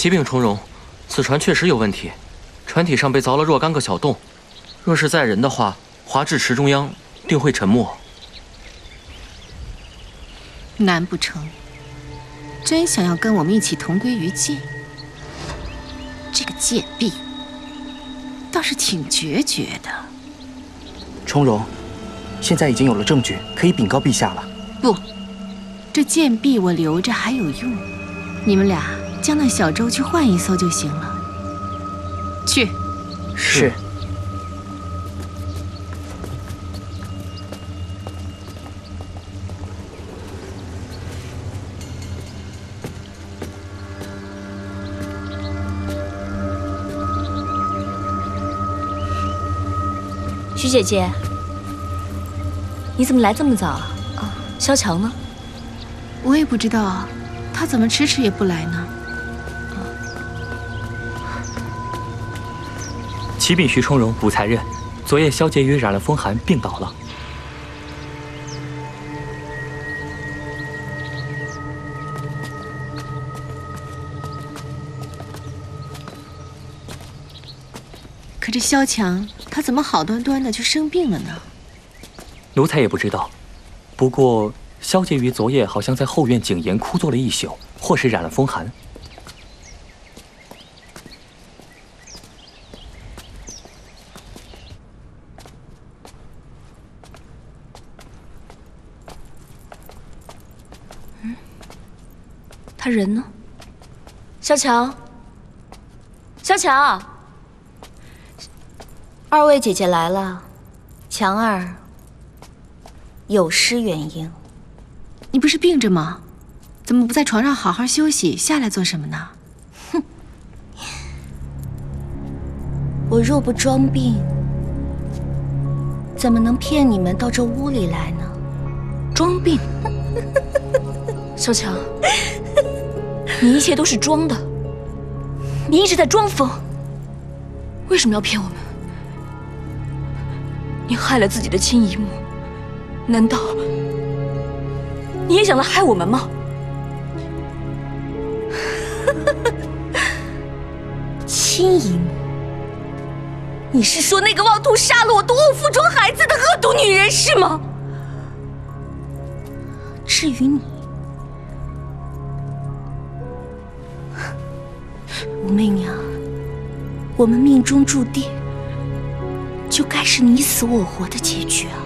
奇病重容，此船确实有问题，船体上被凿了若干个小洞，若是载人的话，划至池中央，定会沉没。难不成真想要跟我们一起同归于尽？这个贱婢倒是挺决绝的。重容，现在已经有了证据，可以禀告陛下了。不，这贱婢我留着还有用，你们俩。 将那小舟去换一艘就行了。去。是。徐姐姐，你怎么来这么早啊？萧蔷呢？我也不知道，她怎么迟迟也不来呢？ 启禀徐重荣、武才任，昨夜萧婕妤染了风寒，病倒了。可这萧强，他怎么好端端的就生病了呢？奴才也不知道，不过萧婕妤昨夜好像在后院景岩枯坐了一宿，或是染了风寒。 他人呢？萧蔷，萧蔷，二位姐姐来了，强儿有失远迎。你不是病着吗？怎么不在床上好好休息，下来做什么呢？哼，我若不装病，怎么能骗你们到这屋里来呢？装病，萧蔷。 你一切都是装的，你一直在装疯。为什么要骗我们？你害了自己的亲姨母，难道你也想来害我们吗？亲姨母，你是说那个妄图杀了我毒物腹中孩子的恶毒女人是吗？至于你。 武媚娘，我们命中注定，就该是你死我活的结局啊！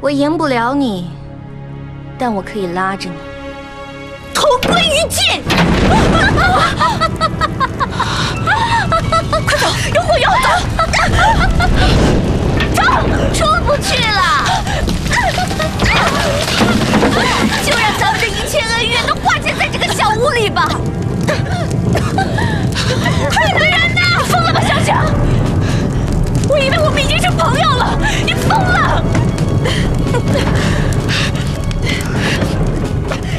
我赢不了你，但我可以拉着你同归于尽！快走，有火药！走，出不去了！ 就让咱们的一切恩怨都化解在这个小屋里吧！快，你们人呢？疯了吧，小强！我以为我们已经是朋友了，你疯了！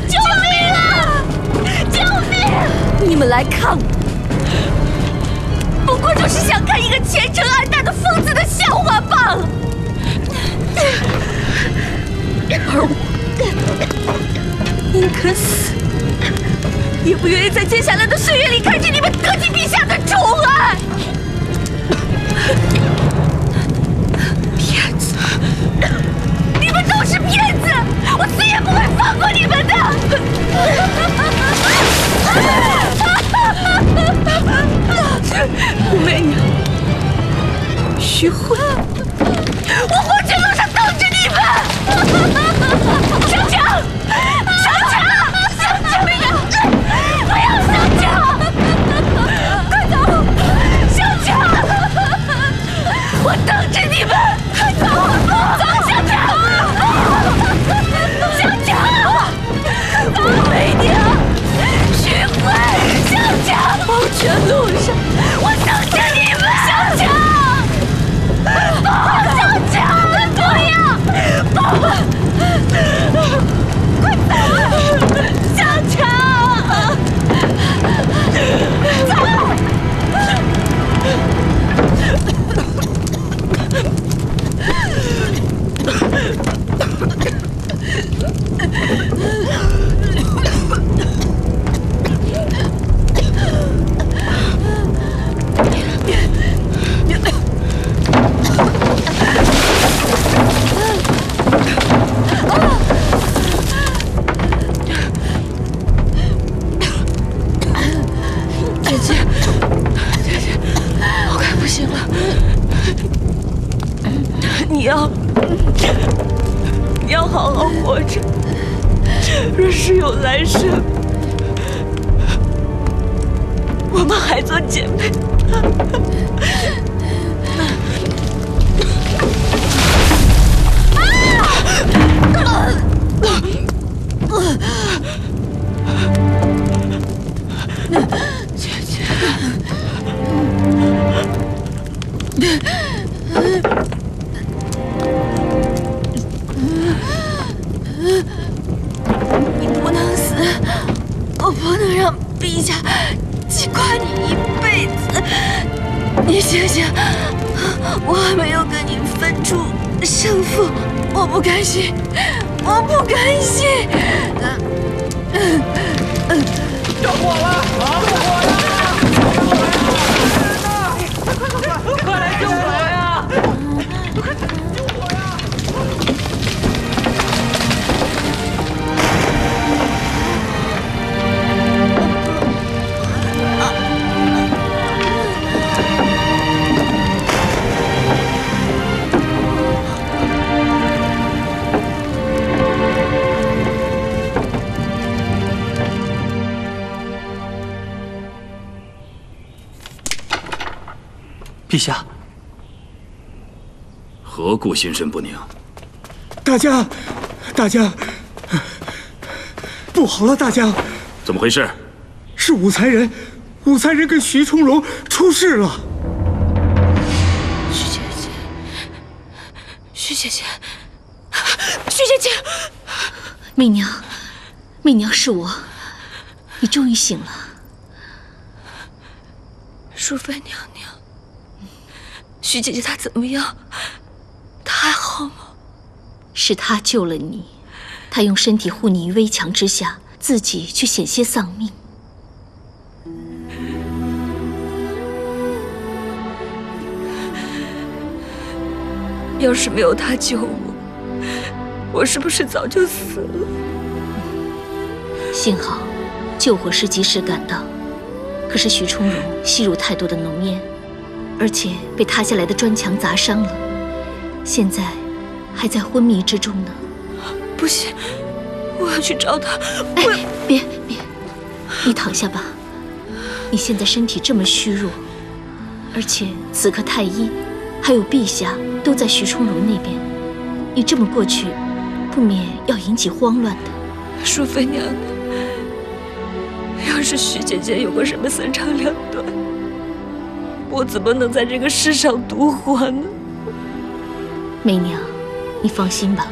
救命啊！救命！你们来看我，不过就是想看一个前程暗淡的疯子的笑话罢了。而我。 宁可死，也不愿意在接下来的岁月里看见你们得尽陛下的宠爱。骗子！你们都是骗子！我死也不会放过你们的！武媚娘，徐慧，我火车路上等着你们！ 这路上，我等着你们，小强。你要好好活着。若是有来生，我们还做姐妹。 你不能死，我不能让陛下记挂你一辈子。你醒醒，我还没有跟你分出胜负，我不甘心，我不甘心。着火了！着火了！ 陛下，何故心神不宁？大家，不好了！大家，怎么回事？是武才人跟徐从容出事了。徐姐姐，媚娘，是我，你终于醒了，淑妃娘娘。 徐姐姐她怎么样？她还好吗？是她救了你，她用身体护你于危墙之下，自己却险些丧命。要是没有她救我，我是不是早就死了？幸好救火师及时赶到，可是徐从容吸入太多的浓烟。 而且被塌下来的砖墙砸伤了，现在还在昏迷之中呢。不行，我要去找他。哎，别，你躺下吧。你现在身体这么虚弱，而且此刻太医还有陛下都在徐从容那边，你这么过去，不免要引起慌乱的。淑妃娘娘，要是徐姐姐有个什么三长两短…… 我怎么能在这个世上独活呢？媚娘，你放心吧，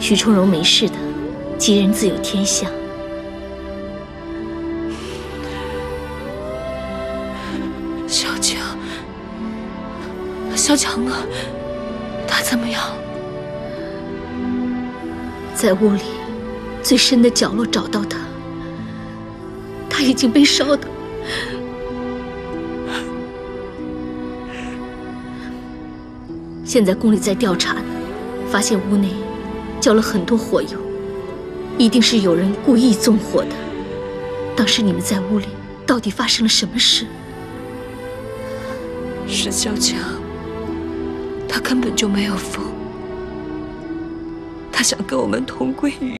徐从容没事的，吉人自有天相。小强啊，他怎么样？在屋里最深的角落找到他，他已经被烧得。 现在宫里在调查呢，发现屋内浇了很多火油，一定是有人故意纵火的。当时你们在屋里到底发生了什么事？是萧强，他根本就没有疯，他想跟我们同归于。